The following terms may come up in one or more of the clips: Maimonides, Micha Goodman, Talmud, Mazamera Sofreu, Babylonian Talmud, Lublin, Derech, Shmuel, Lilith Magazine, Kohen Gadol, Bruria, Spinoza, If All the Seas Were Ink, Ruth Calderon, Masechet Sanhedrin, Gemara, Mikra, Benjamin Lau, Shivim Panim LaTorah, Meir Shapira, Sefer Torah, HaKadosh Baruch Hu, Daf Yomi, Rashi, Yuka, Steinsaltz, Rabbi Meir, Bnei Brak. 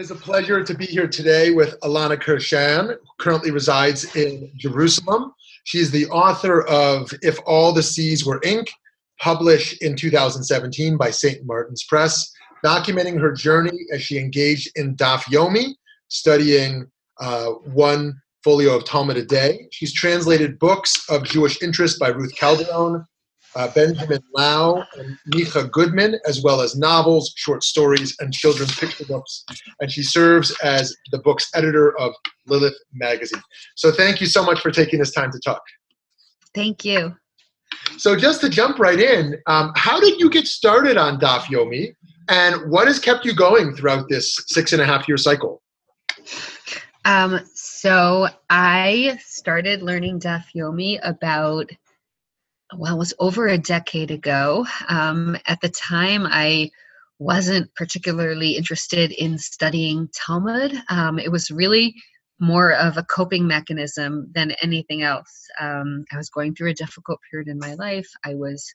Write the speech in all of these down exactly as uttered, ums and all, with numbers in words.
It is a pleasure to be here today with Ilana Kurshan, who currently resides in Jerusalem. She's the author of If All the Seas Were Ink, published in two thousand seventeen by Saint Martin's Press, documenting her journey as she engaged in Daf Yomi, studying uh, one folio of Talmud a day. She's translated books of Jewish interest by Ruth Calderon, Uh, Benjamin Lau, and Micha Goodman, as well as novels, short stories, and children's picture books. And she serves as the book's editor of Lilith Magazine. So thank you so much for taking this time to talk. Thank you. So just to jump right in, um, how did you get started on Daf Yomi, and what has kept you going throughout this six and a half year cycle? Um, so I started learning Daf Yomi about Well, it was over a decade ago. Um, at the time, I wasn't particularly interested in studying Talmud. Um, it was really more of a coping mechanism than anything else. Um, I was going through a difficult period in my life. I was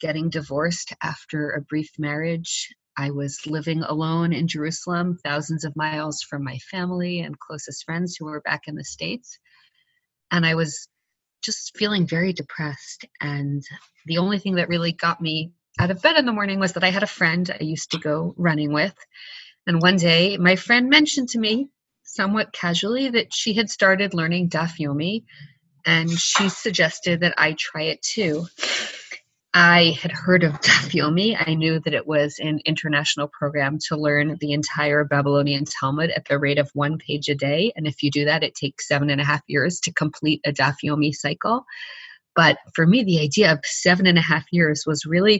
getting divorced after a brief marriage. I was living alone in Jerusalem, thousands of miles from my family and closest friends who were back in the States. And I was just feeling very depressed. And the only thing that really got me out of bed in the morning was that I had a friend I used to go running with. And one day my friend mentioned to me somewhat casually that she had started learning Daf Yomi, and she suggested that I try it too. I had heard of Daf Yomi. I knew that it was an international program to learn the entire Babylonian Talmud at the rate of one page a day. And if you do that, it takes seven and a half years to complete a Daf Yomi cycle. But for me, the idea of seven and a half years was really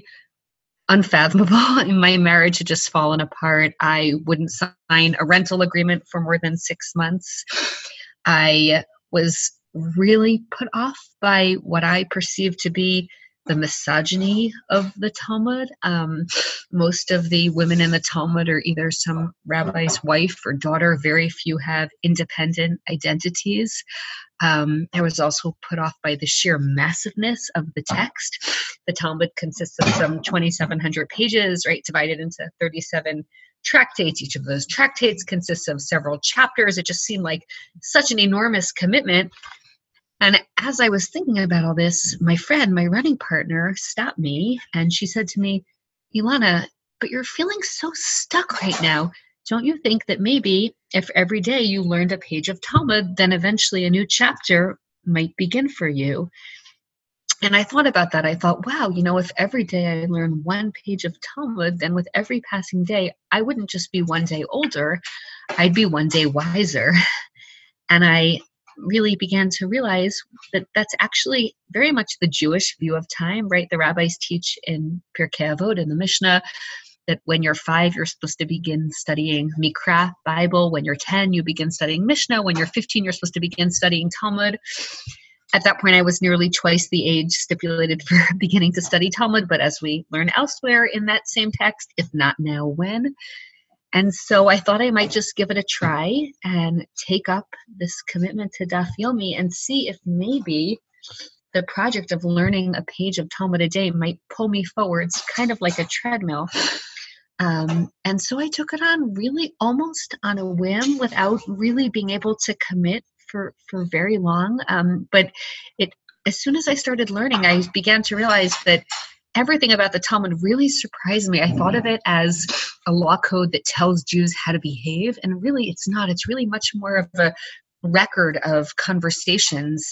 unfathomable. My marriage had just fallen apart. I wouldn't sign a rental agreement for more than six months. I was really put off by what I perceived to be the misogyny of the Talmud. Um, most of the women in the Talmud are either some rabbi's wife or daughter. Very few have independent identities. Um, I was also put off by the sheer massiveness of the text. The Talmud consists of some twenty-seven hundred pages, right, divided into thirty-seven tractates. Each of those tractates consists of several chapters. It just seemed like such an enormous commitment. And as I was thinking about all this, my friend, my running partner, stopped me, and she said to me, "Ilana, but you're feeling so stuck right now. Don't you think that maybe if every day you learned a page of Talmud, then eventually a new chapter might begin for you?" And I thought about that. I thought, wow, you know, if every day I learn one page of Talmud, then with every passing day, I wouldn't just be one day older, I'd be one day wiser. And I really began to realize that that's actually very much the Jewish view of time, right? The rabbis teach in Pirkei Avot, in the Mishnah, that when you're five, you're supposed to begin studying Mikra, Bible. When you're ten, you begin studying Mishnah. When you're fifteen, you're supposed to begin studying Talmud. At that point, I was nearly twice the age stipulated for beginning to study Talmud, but as we learn elsewhere in that same text, if not now, when? And so I thought I might just give it a try and take up this commitment to Daf Yomi and see if maybe the project of learning a page of Talmud a day might pull me forwards, kind of like a treadmill. Um, and so I took it on really almost on a whim without really being able to commit for, for very long. Um, but it, as soon as I started learning, I began to realize that everything about the Talmud really surprised me. I thought of it as a law code that tells Jews how to behave, and really it's not. It's really much more of a record of conversations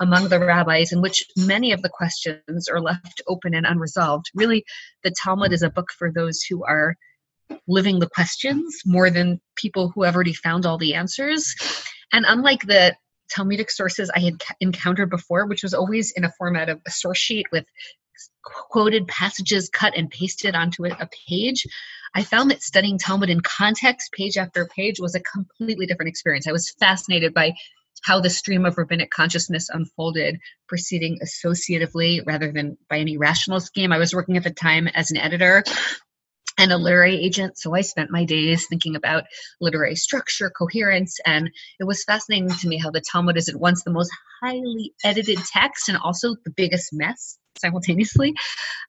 among the rabbis in which many of the questions are left open and unresolved. Really, the Talmud is a book for those who are living the questions more than people who have already found all the answers. And unlike the Talmudic sources I had encountered before, which was always in a format of a source sheet with quoted passages cut and pasted onto a page, I found that studying Talmud in context, page after page, was a completely different experience. I was fascinated by how the stream of rabbinic consciousness unfolded, proceeding associatively rather than by any rational scheme. I was working at the time as an editor and a literary agent, so I spent my days thinking about literary structure, coherence, and it was fascinating to me how the Talmud is at once the most highly edited text and also the biggest mess simultaneously.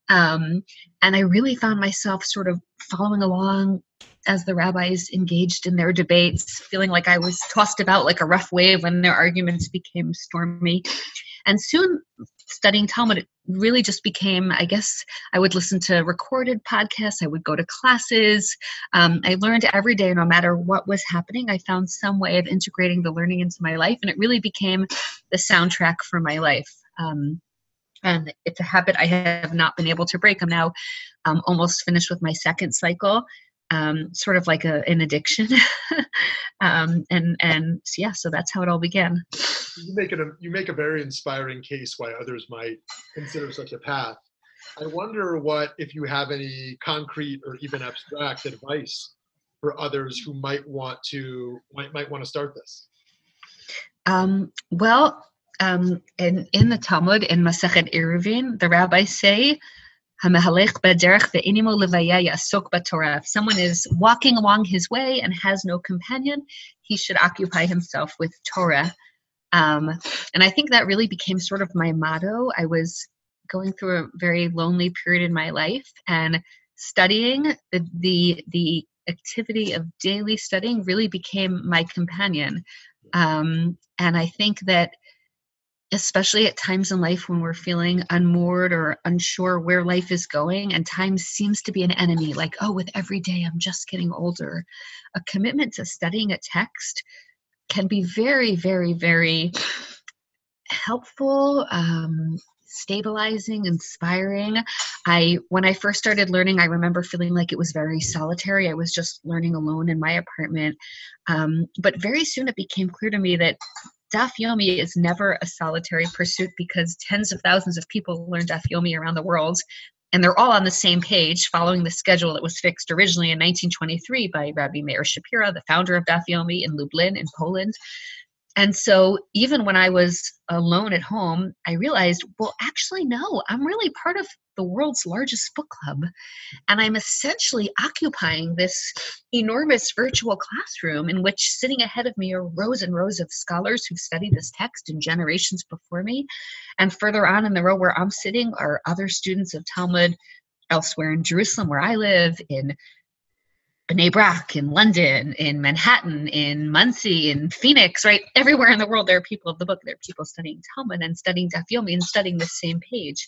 Um, and I really found myself sort of following along as the rabbis engaged in their debates, feeling like I was tossed about like a rough wave when their arguments became stormy. And soon studying Talmud, it really just became, I guess, I would listen to recorded podcasts. I would go to classes. Um, I learned every day, no matter what was happening, I found some way of integrating the learning into my life. And it really became the soundtrack for my life. Um, and it's a habit I have not been able to break. I'm now um, almost finished with my second cycle, um, sort of like a, an addiction. um, and, and yeah, so that's how it all began. You make, it a, you make a very inspiring case why others might consider such a path. I wonder what, if you have any concrete or even abstract advice for others who might want to might, might want to start this. Um, well, um, in, in the Talmud, in Masechet Eruvin, the rabbis say, if someone is walking along his way and has no companion, he should occupy himself with Torah. Um, and I think that really became sort of my motto. I was going through a very lonely period in my life, and studying, the, the, the activity of daily studying really became my companion. Um, and I think that especially at times in life when we're feeling unmoored or unsure where life is going, and time seems to be an enemy, like, oh, with every day I'm just getting older, a commitment to studying a text can be very, very, very helpful, um, stabilizing, inspiring. I, when I first started learning, I remember feeling like it was very solitary. I was just learning alone in my apartment. Um, but very soon it became clear to me that Daf Yomi is never a solitary pursuit, because tens of thousands of people learn Daf Yomi around the world, and they're all on the same page following the schedule that was fixed originally in nineteen twenty-three by Rabbi Meir Shapira, the founder of Daf Yomi in Lublin in Poland. And so even when I was alone at home, I realized, well, actually, no, I'm really part of the world's largest book club. And I'm essentially occupying this enormous virtual classroom in which sitting ahead of me are rows and rows of scholars who've studied this text in generations before me. And further on in the row where I'm sitting are other students of Talmud elsewhere in Jerusalem, where I live, in Bnei Brak, in London, in Manhattan, in Muncie, in Phoenix, right? Everywhere in the world, there are people of the book. There are people studying Talmud and studying Daf Yomi and studying the same page.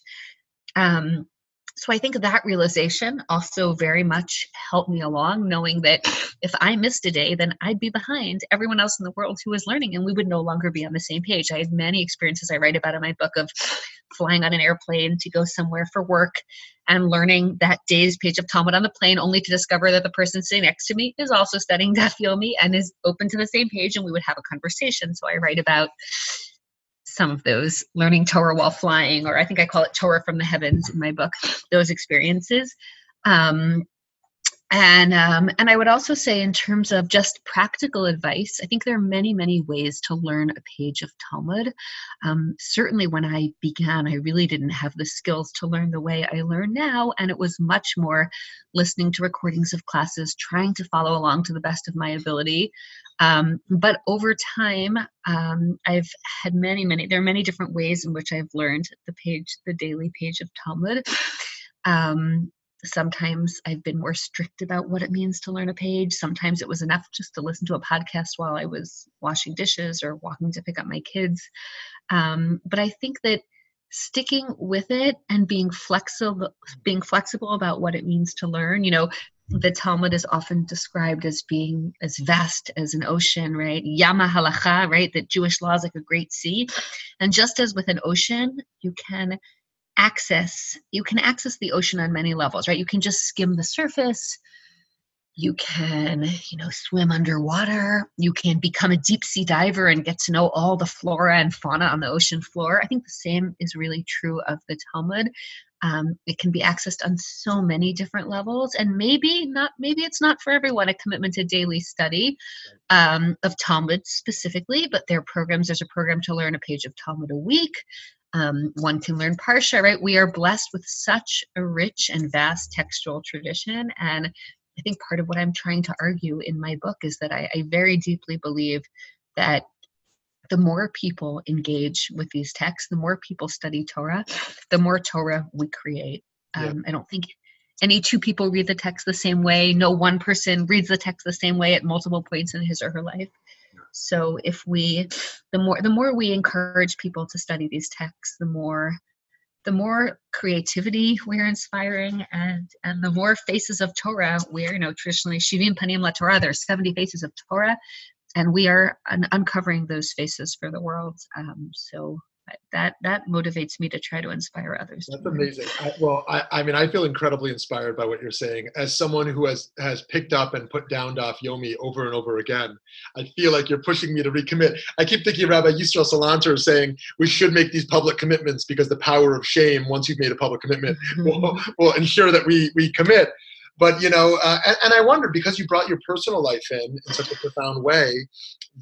Um, so I think that realization also very much helped me along, knowing that if I missed a day, then I'd be behind everyone else in the world who was learning, and we would no longer be on the same page. I had many experiences I write about in my book of flying on an airplane to go somewhere for work and learning that day's page of Talmud on the plane, only to discover that the person sitting next to me is also studying Daf Yomi and is open to the same page, and we would have a conversation. So I write about some of those, learning Torah while flying, or I think I call it Torah from the heavens in my book, those experiences. Um, and um, and I would also say, in terms of just practical advice, I think there are many, many ways to learn a page of Talmud. Um, certainly when I began, I really didn't have the skills to learn the way I learn now, and it was much more listening to recordings of classes, trying to follow along to the best of my ability. Um, but over time, um, I've had many, many, there are many different ways in which I've learned the page, the daily page of Talmud. Um, sometimes I've been more strict about what it means to learn a page. Sometimes it was enough just to listen to a podcast while I was washing dishes or walking to pick up my kids. Um, but I think that sticking with it and being flexible, being flexible about what it means to learn, you know, the Talmud is often described as being as vast as an ocean, right? Yama halakha, right? That Jewish law is like a great sea. And just as with an ocean, you can access, you can access the ocean on many levels, right? You can just skim the surface. You can, you know, swim underwater. You can become a deep sea diver and get to know all the flora and fauna on the ocean floor. I think the same is really true of the Talmud. Um, it can be accessed on so many different levels, and maybe not, maybe it's not for everyone, a commitment to daily study um, of Talmud specifically, but there are programs, there's a program to learn a page of Talmud a week. Um, one can learn Parsha, right? We are blessed with such a rich and vast textual tradition. And I think part of what I'm trying to argue in my book is that I, I very deeply believe that the more people engage with these texts, the more people study Torah, the more Torah we create. Um, yeah. I don't think Any two people read the text the same way. No one person reads the text the same way at multiple points in his or her life. So if we, the more the more we encourage people to study these texts, the more the more creativity we're inspiring, and and the more faces of Torah. We're, you know, traditionally Shivim Panim LaTorah. There are seventy faces of Torah, and we are un- uncovering those faces for the world. Um, so that that motivates me to try to inspire others. That's amazing. I, well, I, I mean, I feel incredibly inspired by what you're saying. As someone who has has picked up and put down Daf Yomi over and over again, I feel like you're pushing me to recommit. I keep thinking of Rabbi Yisrael Salanter saying we should make these public commitments because the power of shame, once you've made a public commitment, mm-hmm. will, will ensure that we we commit. But, you know, uh, and, and I wonder, because you brought your personal life in in such a profound way,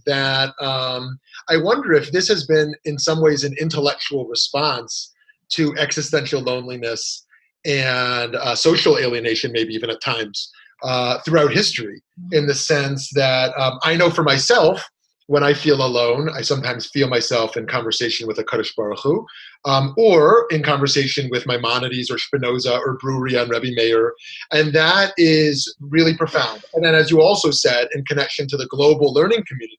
that um, I wonder if this has been, in some ways, an intellectual response to existential loneliness and uh, social alienation, maybe even at times, uh, throughout history, in the sense that um, I know for myself, when I feel alone, I sometimes feel myself in conversation with HaKadosh Baruch Hu, um, or in conversation with Maimonides or Spinoza or Bruria and Rabbi Meir. And that is really profound. And then, as you also said, in connection to the global learning community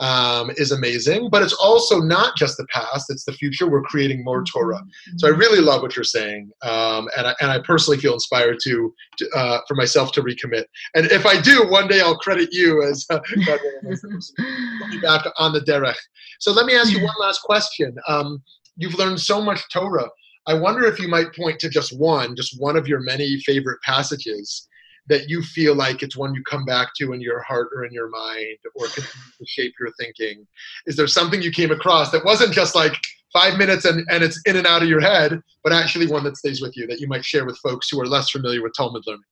um, is amazing. But it's also not just the past, it's the future. We're creating more Torah. So I really love what you're saying. Um, and, I, and I personally feel inspired to, to uh, for myself to recommit. And if I do, one day I'll credit you as uh, back on the Derech. So let me ask you one last question. Um, you've learned so much Torah. I wonder if you might point to just one, just one of your many favorite passages that you feel like it's one you come back to in your heart or in your mind, or continue to shape your thinking. Is there something you came across that wasn't just like five minutes and, and it's in and out of your head, but actually one that stays with you that you might share with folks who are less familiar with Talmud learning?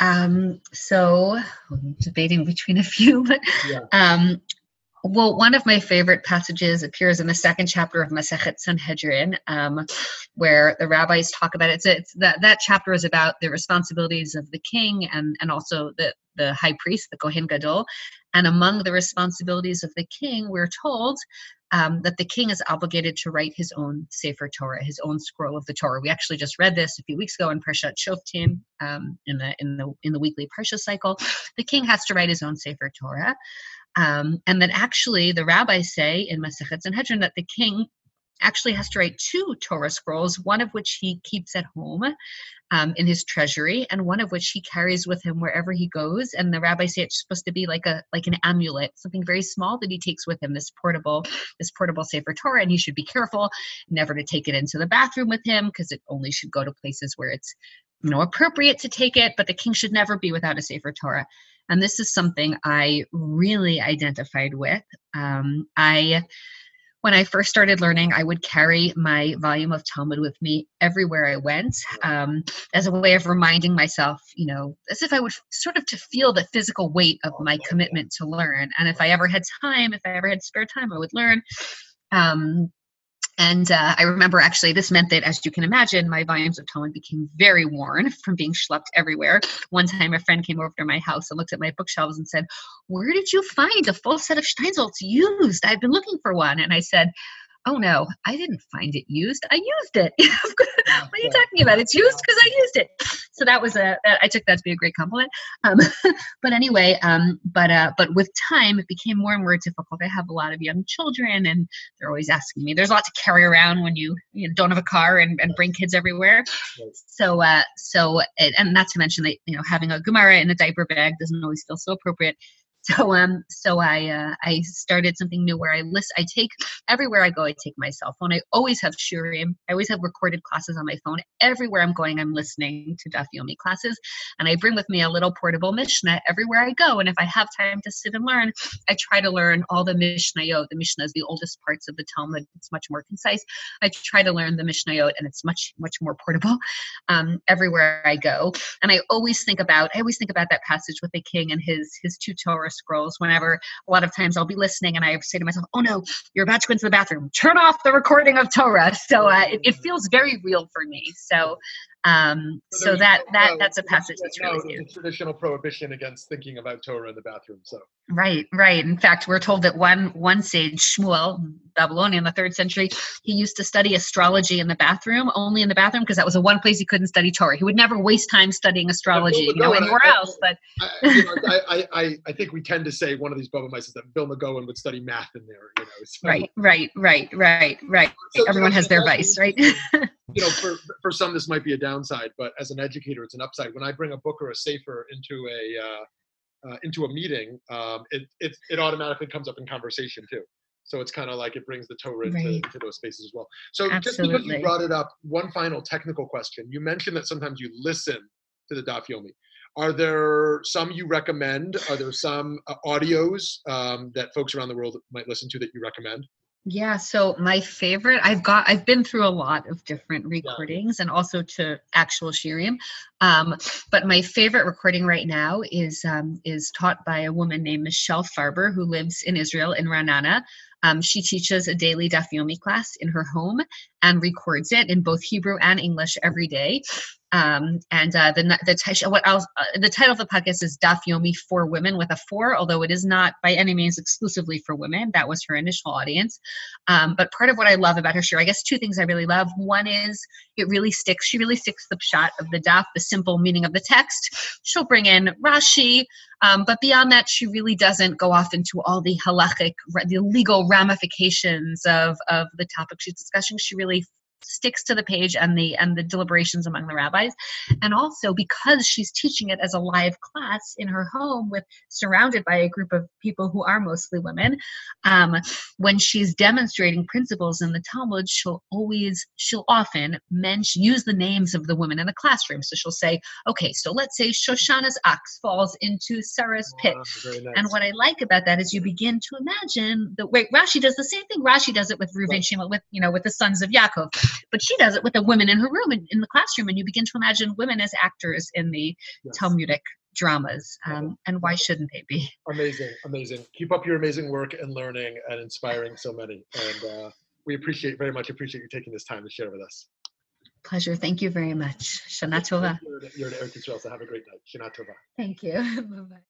Um, so I'm debating between a few, but yeah. um, well, one of my favorite passages appears in the second chapter of Masechet Sanhedrin, um, where the rabbis talk about it. It's, it's that, that chapter is about the responsibilities of the king and, and also the, the high priest, the Kohen Gadol. And among the responsibilities of the king, we're told um, that the king is obligated to write his own Sefer Torah, his own scroll of the Torah. We actually just read this a few weeks ago in Parshat Shoftim, um, in the in the in the weekly Parsha cycle. The king has to write his own Sefer Torah, um, and then actually the rabbis say in Masechet Sanhedrin that the king actually has to write two Torah scrolls, one of which he keeps at home um, in his treasury, and one of which he carries with him wherever he goes. And the rabbis say it's supposed to be like a like an amulet, something very small that he takes with him, this portable, this portable Sefer Torah, and he should be careful never to take it into the bathroom with him, because it only should go to places where it's, you know, appropriate to take it, but the king should never be without a Sefer Torah. And this is something I really identified with. Um, I... When I first started learning, I would carry my volume of Talmud with me everywhere I went, um, as a way of reminding myself, you know, as if I would sort of to feel the physical weight of my commitment to learn. And if I ever had time, if I ever had spare time, I would learn. Um, and uh, I remember actually this meant that, as you can imagine, my volumes of Talmud became very worn from being schlepped everywhere. One time a friend came over to my house and looked at my bookshelves and said, "Where did you find a full set of Steinsaltz used? I've been looking for one." And I said, "Oh no, I didn't find it used. I used it." What are you talking about? It's used because I used it. So that was a, I took that to be a great compliment. Um, but anyway, um, but uh, but with time, it became more and more difficult. I have a lot of young children, and they're always asking me. There's a lot to carry around when you, you know, don't have a car and, and bring kids everywhere. So uh, so it, and not to mention that, you know, having a Gemara in a diaper bag doesn't always feel so appropriate. So um, so I uh, I started something new where I list. I take everywhere I go. I take my cell phone. I always have shurim. I always have recorded classes on my phone. Everywhere I'm going, I'm listening to Daf Yomi classes, and I bring with me a little portable Mishnah everywhere I go. And if I have time to sit and learn, I try to learn all the Mishnayot. The Mishnah is the oldest parts of the Talmud. It's much more concise. I try to learn the Mishnayot, and it's much much more portable um, everywhere I go. And I always think about I always think about that passage with the king and his his two Torah scrolls. Whenever, a lot of times I'll be listening and I say to myself, "Oh no, you're about to go into the bathroom. Turn off the recording of Torah." So uh, it, it feels very real for me. So Um, so, so that that no, that's a passage that's really no, new. The traditional prohibition against thinking about Torah in the bathroom. So right, right. In fact, we're told that one one sage, Shmuel, Babylonian in the third century, he used to study astrology in the bathroom, only in the bathroom, because that was the one place he couldn't study Torah. He would never waste time studying astrology, you know, anywhere I, else. But I, you know, I, I I think we tend to say one of these Babylonians that Vilna Goen would study math in there. You know, so. Right, right, right, right, right. So, Everyone so, has so, their so, vice, right? You know, for for some this might be a downside, but as an educator, it's an upside. When I bring a book or a sefer into a uh, uh, into a meeting, um, it, it it automatically comes up in conversation too. So it's kind of like it brings the Torah right. into, into those spaces as well. So Absolutely. Just because you brought it up, one final technical question. You mentioned that sometimes you listen to the Daf Yomi. Are there some you recommend? Are there some uh, audios um, that folks around the world might listen to that you recommend? Yeah, so my favorite, I've got, I've been through a lot of different recordings and also to actual shirim, um, but my favorite recording right now is um, is taught by a woman named Michelle Farber, who lives in Israel, in Ranana. Um, she teaches a daily Daf Yomi class in her home and records it in both Hebrew and English every day. Um, and uh, the the t- what else, uh, the title of the podcast is Daf Yomi for Women with a four, although it is not by any means exclusively for women. That was her initial audience. Um, but part of what I love about her shiur, I guess two things I really love. One is it really sticks. She really sticks the pshat of the daf, the simple meaning of the text. She'll bring in Rashi. Um, but beyond that, she really doesn't go off into all the halachic, the legal ramifications of, of the topic she's discussing. She really sticks to the page and the and the deliberations among the rabbis. And also because she's teaching it as a live class in her home with surrounded by a group of people who are mostly women, um, when she's demonstrating principles in the Talmud, she'll always she'll often mention use the names of the women in the classroom. So she'll say, okay, so let's say Shoshana's ox falls into Sarah's pit. Oh, nice. And what I like about that is you begin to imagine the wait, Rashi does the same thing. Rashi does it with Reuven, right. Shimon, with you know with the sons of Yaakov. But she does it with the women in her room, in, in the classroom, and you begin to imagine women as actors in the yes. Talmudic dramas. Um, and why shouldn't they be? Amazing, amazing. Keep up your amazing work and learning and inspiring so many. And uh, we appreciate very much, appreciate you taking this time to share with us. Pleasure. Thank you very much. Shana Tova. You're to Eretz Yisrael, so have a great night. Shana Tova. Thank you. Bye-bye.